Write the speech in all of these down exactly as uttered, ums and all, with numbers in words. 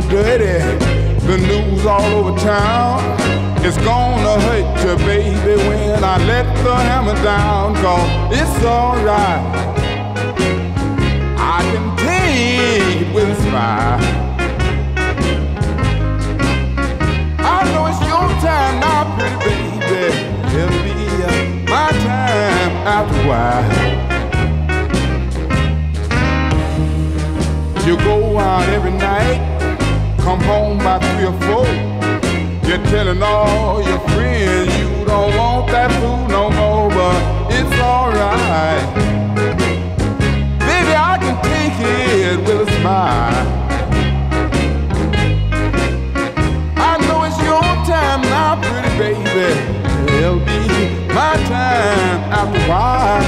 gonna dirty. The news all over town. It's gonna hurt you, baby, when I let the hammer down. 'Cause it's alright. I can take it with a smile. I know it's your time now, pretty baby. It'll be my time after a while. You go out every night. Come home by three or four. You're telling all your friends you don't want that food no more, but it's alright. Baby, I can take it with a smile. I know it's your time now, pretty baby. It'll be my time after a while.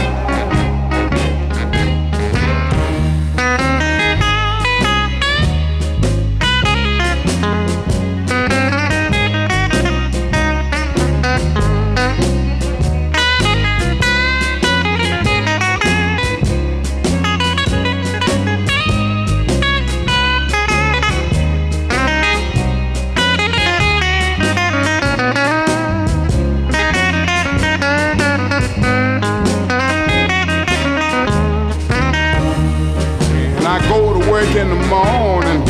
In the morning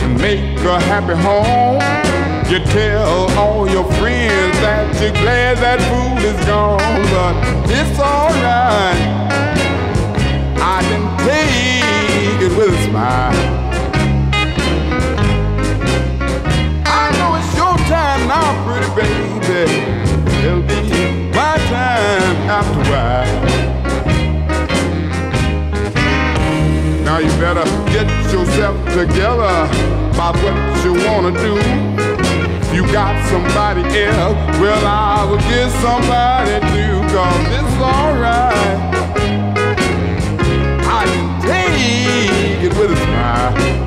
to make a happy home. You tell all your friends that you're glad that food is gone, but it's alright. I can take it with a smile. I know it's your time now, pretty baby. It'll be my time after a while. Now you better get yourself together about what you wanna do. You got somebody else, well I will get somebody to, 'cause it's alright. I can take it with a smile.